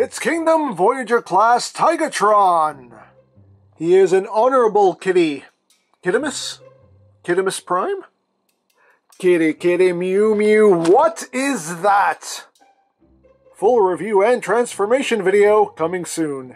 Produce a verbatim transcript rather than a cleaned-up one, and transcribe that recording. It's Kingdom Voyager-class Tigatron! He is an honorable kitty. Kittimus? Kittimus Prime? Kitty, kitty, mew, mew, what is that? Full review and transformation video coming soon.